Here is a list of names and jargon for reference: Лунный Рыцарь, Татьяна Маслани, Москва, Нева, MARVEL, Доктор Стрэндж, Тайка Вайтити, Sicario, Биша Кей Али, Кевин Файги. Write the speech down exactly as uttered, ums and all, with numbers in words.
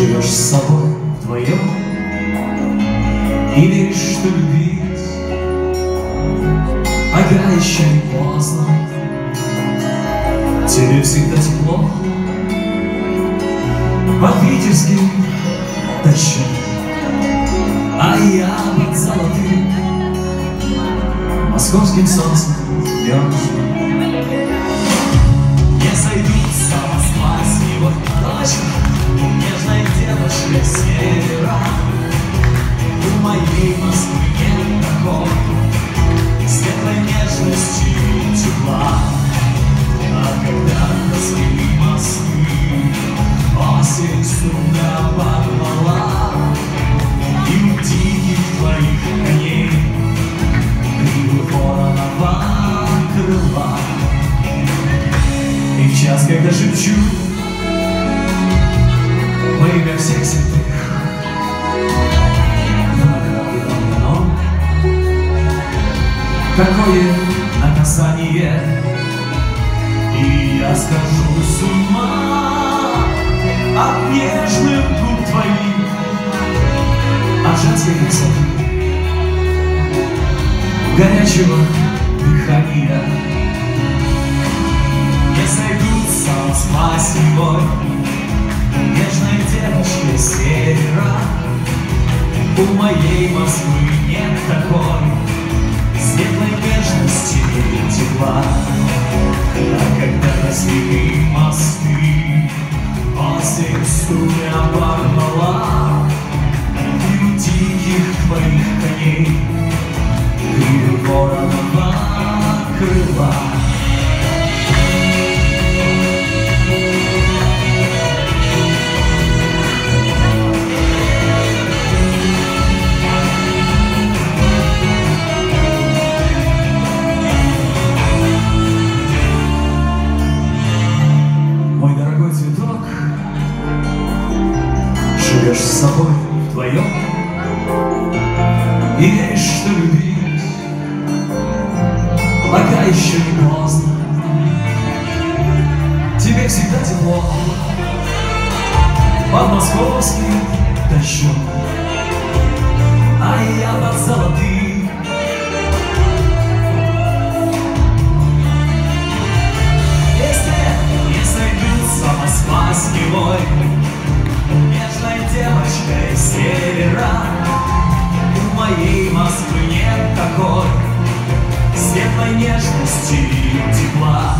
живешь с собой вдвоем и веришь, что любить, а я еще не поздно. Тебе всегда тепло под витебским дождем, а я под золотым московским солнцем лежу. Не сойдутся Москва с его точно, у нежной девушки севера. У моей Москвы нет такого светлой нежности и тепла. А когда тоски Москвы осень сумно порвала, и у диких твоих коней крылы вороного крыла. И в час, когда шепчу во имя всех святых, какое наказание, и я схожу с ума от нежных губ твоих, от женской красоты, горячего дыхания. Не сойдутся Москва с Невой, нежной девушке севера. У моей Москвы нет такой светлой нежности и тепла. А когда развели мосты, осень струя порвала, и у диких твоих коней крылья воронова крыла. Живешь с собой вдвоем и веришь, что любить, пока еще не поздно. Тебе всегда тепло под московским дождем, а я под золотым. Если не сойдутся Москва с Невой, нежной девочкой севера, у моей Москвы нет такой светлой нежности и тепла.